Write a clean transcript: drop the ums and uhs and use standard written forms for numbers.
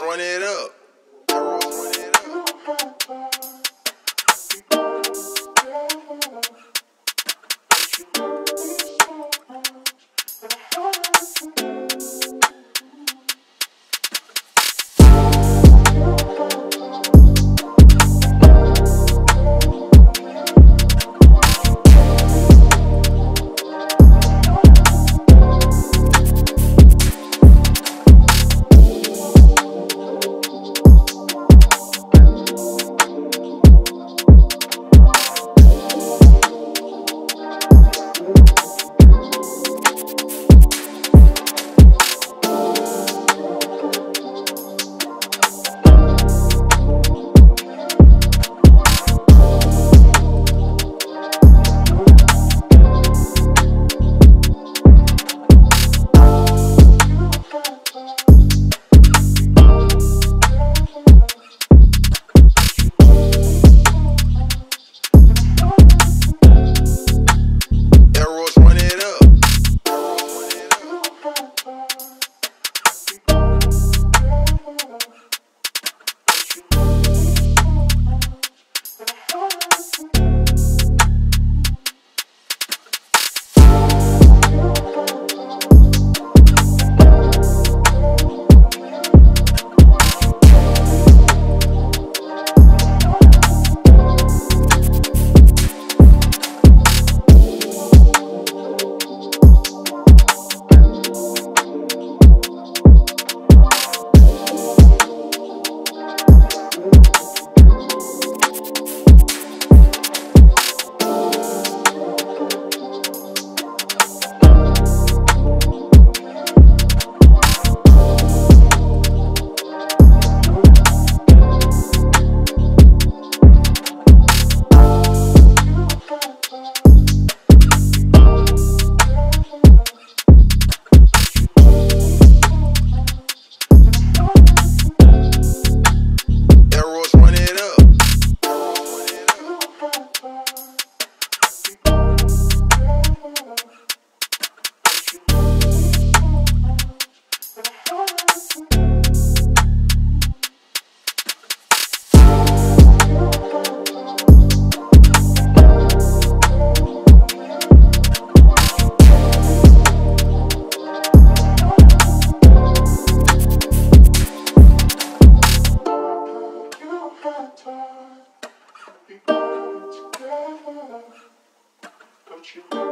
Rose run it up. Don't you